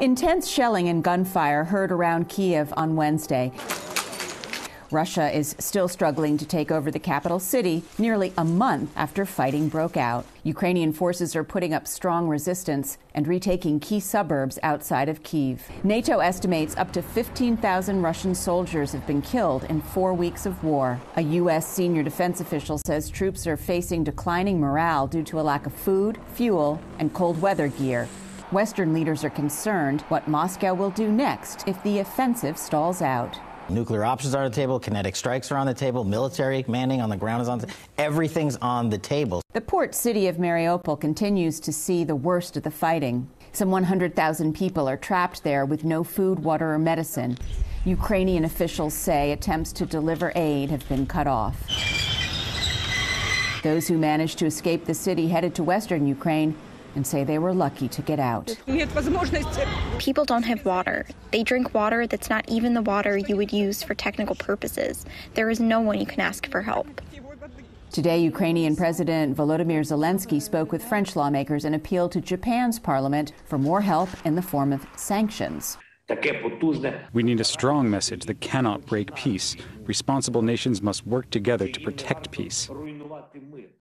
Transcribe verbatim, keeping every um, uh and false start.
Intense shelling and gunfire heard around Kyiv on Wednesday. Russia is still struggling to take over the capital city nearly a month after fighting broke out. Ukrainian forces are putting up strong resistance and retaking key suburbs outside of Kyiv. NATO estimates up to fifteen thousand Russian soldiers have been killed in four weeks of war. A U S senior defense official says troops are facing declining morale due to a lack of food, fuel, and cold weather gear. Western leaders are concerned what Moscow will do next if the offensive stalls out. Nuclear options are on the table, kinetic strikes are on the table, military manning on the ground is on the table. Everything's on the table. The port city of Mariupol continues to see the worst of the fighting. Some one hundred thousand people are trapped there with no food, water, or medicine. Ukrainian officials say attempts to deliver aid have been cut off. Those who managed to escape the city headed to western Ukraine and say they were lucky to get out. People don't have water. They drink water that's not even the water you would use for technical purposes. There is no one you can ask for help. Today, Ukrainian President Volodymyr Zelensky spoke with French lawmakers and appealed to Japan's parliament for more help in the form of sanctions. We need a strong message that cannot break peace. Responsible nations must work together to protect peace.